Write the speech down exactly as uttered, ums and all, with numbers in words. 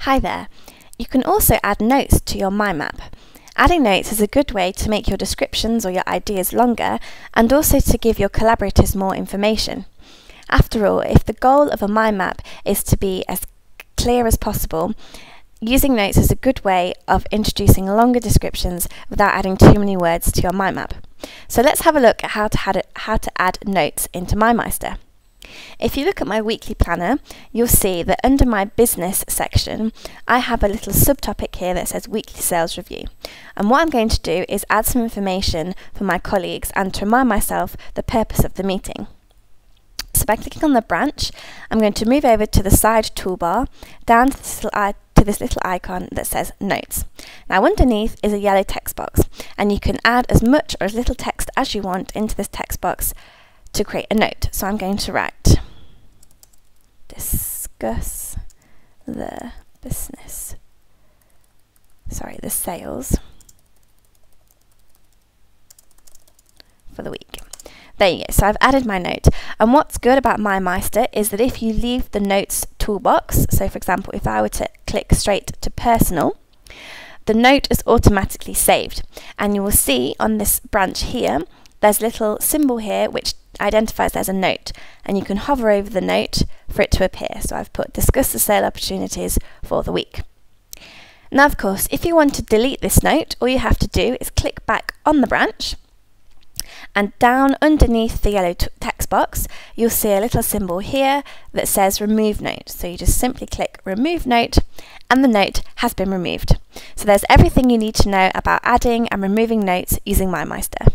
Hi there. You can also add notes to your mind map. Adding notes is a good way to make your descriptions or your ideas longer and also to give your collaborators more information. After all, if the goal of a mind map is to be as clear as possible, using notes is a good way of introducing longer descriptions without adding too many words to your mind map. So let's have a look at how to add, how to add notes into MindMeister. If you look at my weekly planner, you'll see that under my business section, I have a little subtopic here that says weekly sales review. And what I'm going to do is add some information for my colleagues and to remind myself the purpose of the meeting. So by clicking on the branch, I'm going to move over to the side toolbar, down to this little, to this little icon that says Notes. Now underneath is a yellow text box, and you can add as much or as little text as you want into this text box to create a note. So I'm going to write, discuss the business, sorry, the sales for the week. There you go, so I've added my note. And what's good about MindMeister is that if you leave the notes toolbox, so for example, if I were to click straight to personal, the note is automatically saved. And you will see on this branch here, there's a little symbol here which identifies there's a note, and you can hover over the note for it to appear. So I've put discuss the sale opportunities for the week. Now of course, if you want to delete this note, all you have to do is click back on the branch, and down underneath the yellow text box, you'll see a little symbol here that says remove note. So you just simply click remove note, and the note has been removed. So there's everything you need to know about adding and removing notes using MindMeister.